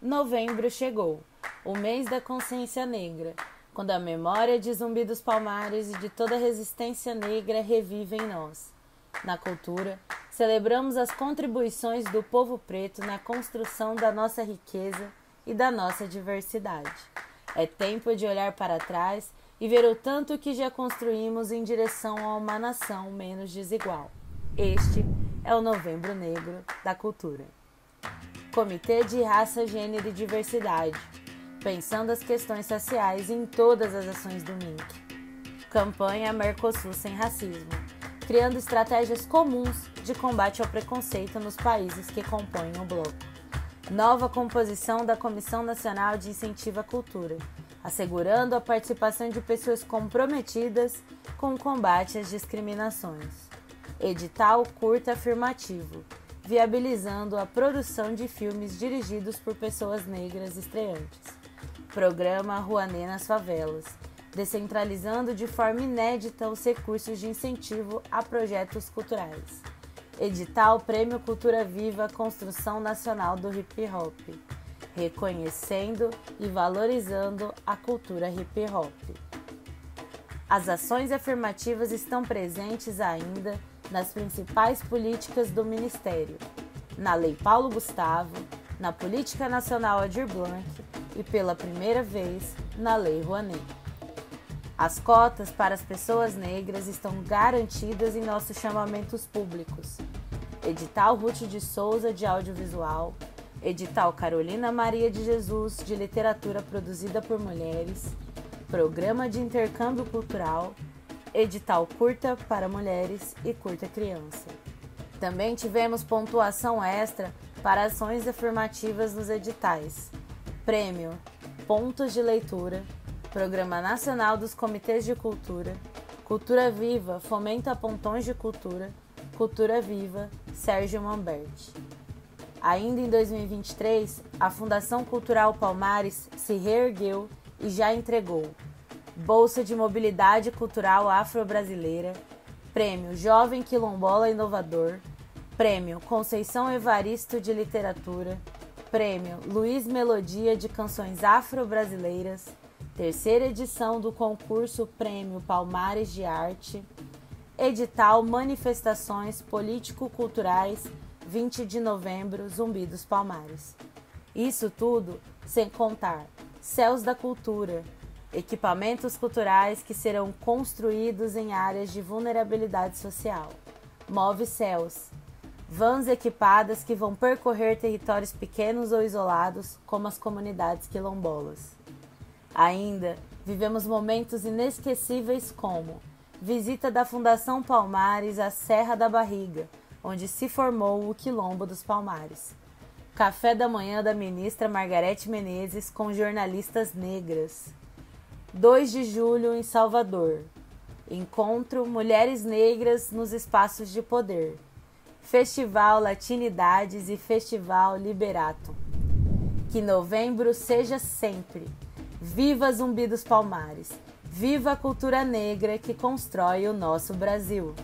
Novembro chegou, o mês da consciência negra, quando a memória de Zumbi dos Palmares e de toda a resistência negra revive em nós. Na cultura, celebramos as contribuições do povo preto na construção da nossa riqueza e da nossa diversidade. É tempo de olhar para trás e ver o tanto que já construímos em direção a uma nação menos desigual. Este é o Novembro Negro da Cultura. Comitê de Raça, Gênero e Diversidade, pensando as questões sociais em todas as ações do MINC. Campanha Mercosul sem Racismo, criando estratégias comuns de combate ao preconceito nos países que compõem o bloco. Nova composição da Comissão Nacional de Incentivo à Cultura, assegurando a participação de pessoas comprometidas com o combate às discriminações. Edital Curta Afirmativo, viabilizando a produção de filmes dirigidos por pessoas negras estreantes. Programa Ruanê nas favelas, descentralizando de forma inédita os recursos de incentivo a projetos culturais. Edital Prêmio Cultura Viva Construção Nacional do Hip Hop, reconhecendo e valorizando a cultura hip hop. As ações afirmativas estão presentes ainda nas principais políticas do Ministério, na Lei Paulo Gustavo, na Política Nacional Adir Blanc e, pela primeira vez, na Lei Rouanet. As cotas para as pessoas negras estão garantidas em nossos chamamentos públicos. Edital Ruth de Souza, de Audiovisual, Edital Carolina Maria de Jesus, de Literatura Produzida por Mulheres, Programa de Intercâmbio Cultural, Edital Curta para Mulheres e Curta Criança. Também tivemos pontuação extra para ações afirmativas nos editais. Prêmio, Pontos de Leitura, Programa Nacional dos Comitês de Cultura, Cultura Viva, Fomenta Pontões de Cultura, Cultura Viva, Sérgio Mambré. Ainda em 2023, a Fundação Cultural Palmares se reergueu e já entregou Bolsa de Mobilidade Cultural Afro-Brasileira, Prêmio Jovem Quilombola Inovador, Prêmio Conceição Evaristo de Literatura, Prêmio Luiz Melodia de Canções Afro-Brasileiras, terceira edição do concurso Prêmio Palmares de Arte, Edital Manifestações Político-Culturais, 20 de novembro, Zumbi dos Palmares. Isso tudo sem contar Céus da Cultura, equipamentos culturais que serão construídos em áreas de vulnerabilidade social. Move Céus, vans equipadas que vão percorrer territórios pequenos ou isolados, como as comunidades quilombolas. Ainda, vivemos momentos inesquecíveis como visita da Fundação Palmares à Serra da Barriga, onde se formou o Quilombo dos Palmares. Café da manhã da ministra Margareth Menezes com jornalistas negras. 2 de julho em Salvador, encontro Mulheres Negras nos Espaços de Poder, Festival Latinidades e Festival Liberato. Que novembro seja sempre. Viva Zumbi dos Palmares, viva a cultura negra que constrói o nosso Brasil.